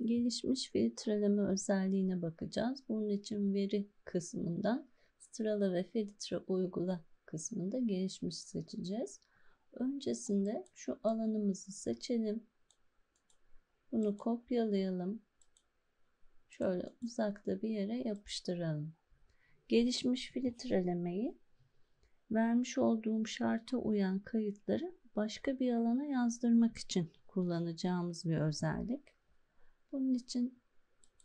gelişmiş filtreleme özelliğine bakacağız. Bunun için veri kısmından sırala ve filtre uygula kısmında gelişmiş seçeceğiz. Öncesinde şu alanımızı seçelim. Bunu kopyalayalım. Şöyle uzakta bir yere yapıştıralım. Gelişmiş filtrelemeyi vermiş olduğum şarta uyan kayıtları başka bir alana yazdırmak için kullanacağımız bir özellik. Bunun için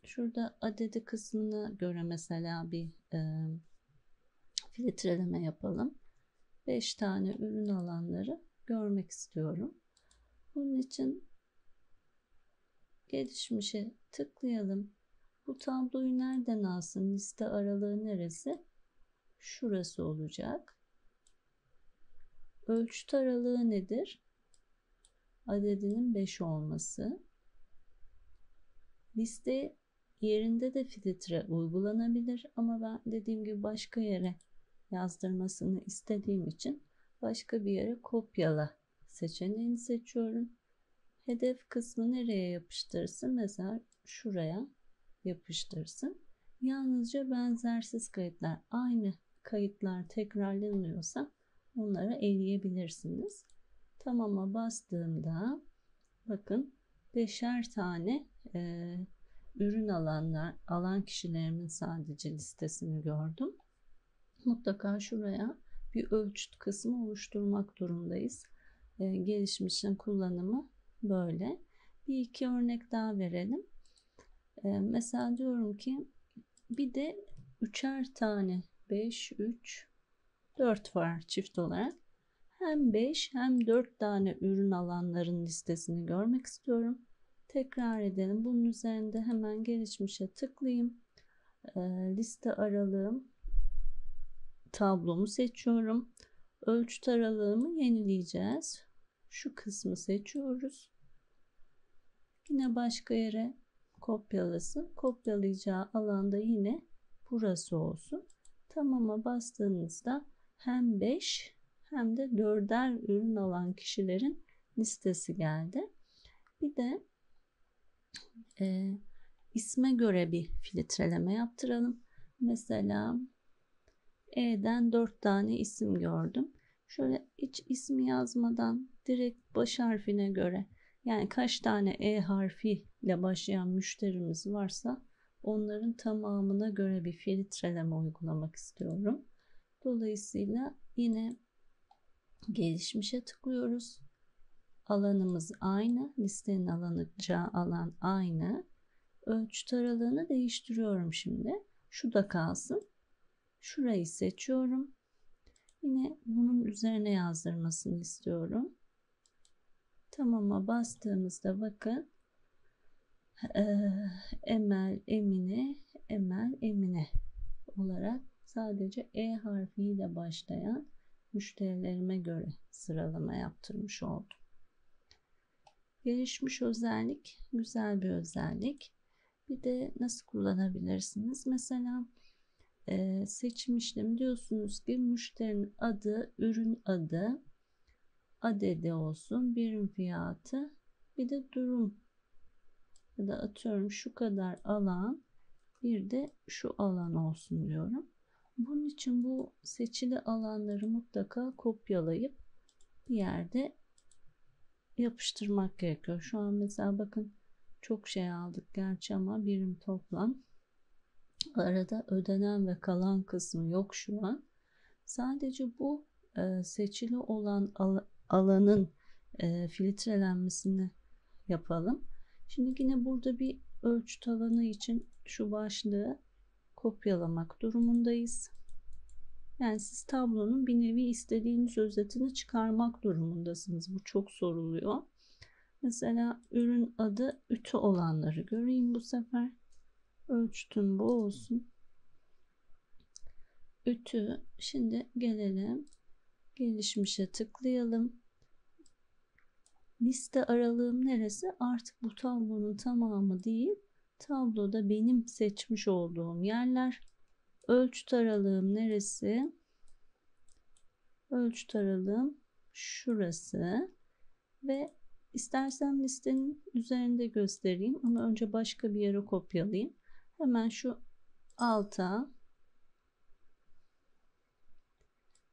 şurada adedi kısmına göre mesela bir filtreleme yapalım. 5 tane ürün alanları görmek istiyorum. Bunun için gelişmişe tıklayalım. Bu tabloyu nereden alsın? Liste aralığı neresi? Şurası olacak. Ölçüt aralığı nedir? Adedinin 5 olması. Liste yerinde de filtre uygulanabilir ama ben dediğim gibi başka yere yazdırmasını istediğim için başka bir yere kopyala seçeneğini seçiyorum. Hedef kısmı nereye yapıştırsın? Mesela şuraya yapıştırsın. Yalnızca benzersiz kayıtlar, aynı kayıtlar tekrarlanıyorsa onları eleyebilirsiniz. Tamam'a bastığımda bakın 5'er tane ürün alan kişilerimin sadece listesini gördüm. Mutlaka şuraya bir ölçüt kısmı oluşturmak durumdayız. Gelişmişin kullanımı böyle. Bir iki örnek daha verelim. Mesela diyorum ki bir de 3'er tane 5, 3, 4 var çift olarak. Hem 5 hem 4 tane ürün alanların listesini görmek istiyorum. Tekrar edelim. Bunun üzerinde hemen gelişmişe tıklayayım. Liste aralığım tablomu seçiyorum. Ölçüt aralığımı yenileyeceğiz. Şu kısmı seçiyoruz. Yine başka yere kopyalasın. Kopyalayacağı alanda yine burası olsun. Tamam'a bastığınızda hem 5 hem de 4'er ürün alan kişilerin listesi geldi. Bir de isme göre bir filtreleme yaptıralım. Mesela E'den 4 tane isim gördüm. Şöyle hiç ismi yazmadan direkt baş harfine göre, yani kaç tane E harfiyle başlayan müşterimiz varsa onların tamamına göre bir filtreleme uygulamak istiyorum. Dolayısıyla yine gelişmişe tıklıyoruz. Alanımız aynı. Listenin alınacağı alan aynı. Ölçüt aralığını değiştiriyorum şimdi. Şu da kalsın. Şurayı seçiyorum. Yine bunun üzerine yazdırmasını istiyorum. Tamam'a bastığımızda bakın. Emel, Emine, Emel, Emine olarak sadece E harfiyle başlayan müşterilerime göre sıralama yaptırmış oldum. Gelişmiş özellik, güzel bir özellik. Bir de nasıl kullanabilirsiniz? Mesela seçim işlemi diyorsunuz ki müşterinin adı, ürün adı, adedi olsun, birim fiyatı, bir de durum. Ya da atıyorum şu kadar alan, bir de şu alan olsun diyorum. Bunun için bu seçili alanları mutlaka kopyalayıp bir yerde yapıştırmak gerekiyor. Şu an mesela bakın çok şey aldık gerçi ama birim toplam. Arada ödenen ve kalan kısmı yok şu an. Sadece bu seçili olan alanın filtrelenmesini yapalım. Şimdi yine burada bir ölçüt alanı için şu başlığı kopyalamak durumundayız. Yani siz tablonun bir nevi istediğiniz özetini çıkarmak durumundasınız. Bu çok soruluyor. Mesela ürün adı ütü olanları göreyim bu sefer. Ölçtüm bu olsun. Ütü. Şimdi gelelim. Gelişmişe tıklayalım. Liste aralığım neresi? Artık bu tablonun tamamı değil. Tabloda benim seçmiş olduğum yerler. Ölçüt aralığım neresi? Ölçüt aralığım şurası. Ve İstersen listenin üzerinde göstereyim ama önce başka bir yere kopyalayayım. Hemen şu alta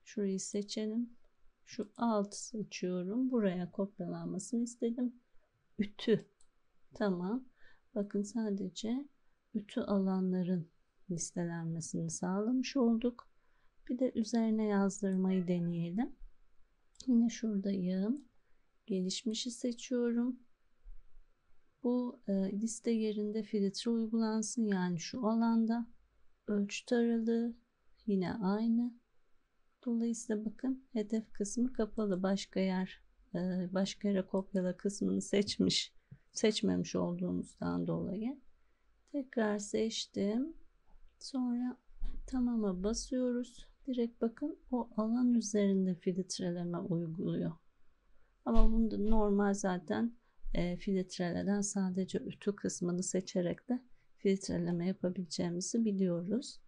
şurayı seçelim. Şu alt seçiyorum. Buraya kopyalanmasını istedim. Ütü. Tamam. Bakın sadece ütü alanların listelenmesini sağlamış olduk. Bir de üzerine yazdırmayı deneyelim. Yine şuradayım. Gelişmişi seçiyorum. Bu liste yerinde filtre uygulansın. Yani şu alanda ölçü aralığı yine aynı. Dolayısıyla bakın hedef kısmı kapalı. Başka yere kopyala kısmını seçmemiş olduğumuzdan dolayı. Tekrar seçtim. Sonra tamama basıyoruz. Direkt bakın o alan üzerinde filtreleme uyguluyor. Ama bunu da normal zaten filtreleden sadece ütü kısmını seçerek de filtreleme yapabileceğimizi biliyoruz.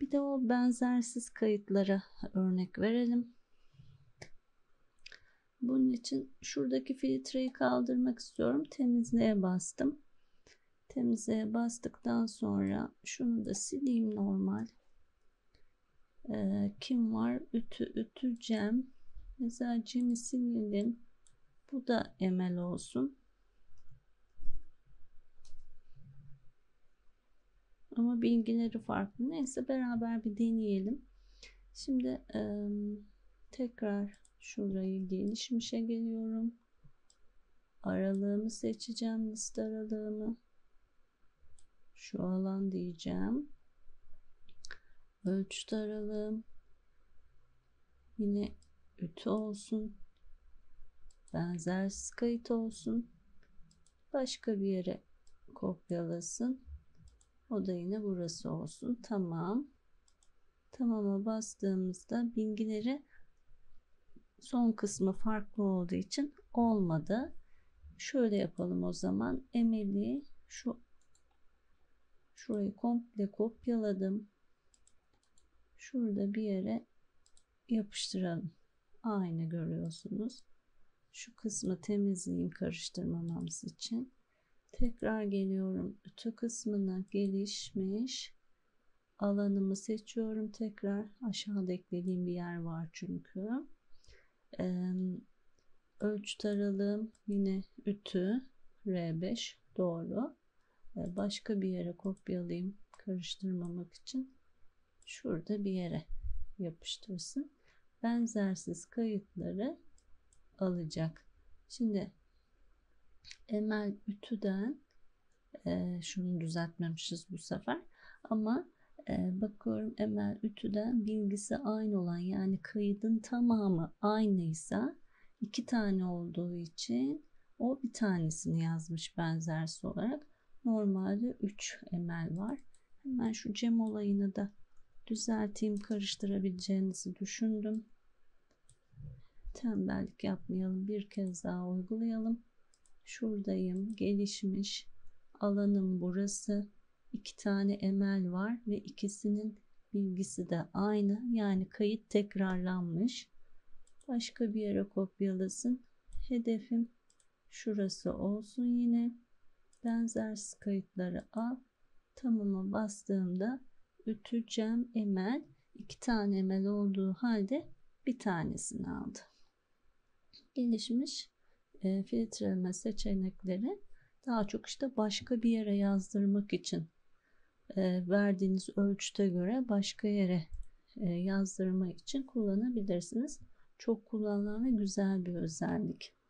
Bir de o benzersiz kayıtlara örnek verelim. Bunun için şuradaki filtreyi kaldırmak istiyorum. Temizliğe bastım. Temizliğe bastıktan sonra şunu da sileyim normal. Kim var? Ütü Cem. Mesela Cem'i silelim. Bu da Emel olsun. Ama bilgileri farklı. Neyse beraber bir deneyelim. Şimdi tekrar şurayı gelişmişe geliyorum. Aralığımı seçeceğim. Liste aralığımı. Şu alan diyeceğim. Ölçü aralığım. Yine ütü olsun. Benzersiz kayıt olsun. Başka bir yere kopyalasın. O da yine burası olsun. Tamam. Tamama bastığımızda bilgileri son kısmı farklı olduğu için olmadı. Şöyle yapalım o zaman. Emel'i şurayı komple kopyaladım. Şurada bir yere yapıştıralım. Aynı görüyorsunuz. Şu kısmı temizleyeyim karıştırmamamız için. Tekrar geliyorum. Ütü kısmına gelişmiş. Alanımı seçiyorum. Tekrar aşağıda eklediğim bir yer var çünkü. Ölçü aralığım yine ütü. R5 doğru. Başka bir yere kopyalayayım karıştırmamak için. Şurada bir yere yapıştırsın. Benzersiz kayıtları alacak. Şimdi Emel ütüden şunu düzeltmemişiz bu sefer ama bakıyorum Emel ütüden bilgisi aynı olan yani kaydın tamamı aynıysa iki tane olduğu için o bir tanesini yazmış benzersiz olarak. Normalde 3 Emel var. Hemen şu Cem olayını da düzelteyim. Karıştırabileceğinizi düşündüm. Tembellik yapmayalım. Bir kez daha uygulayalım. Şuradayım. Gelişmiş. Alanım burası. 2 tane Emel var ve ikisinin bilgisi de aynı. Yani kayıt tekrarlanmış. Başka bir yere kopyalasın. Hedefim şurası olsun yine. Benzersiz kayıtları al. Tamama bastığımda ütü, Cem, Emel 2 tane Emel olduğu halde bir tanesini aldı. Gelişmiş filtreleme seçenekleri daha çok işte başka bir yere yazdırmak için verdiğiniz ölçüte göre başka yere yazdırmak için kullanabilirsiniz. Çok kullanılan ve güzel bir özellik.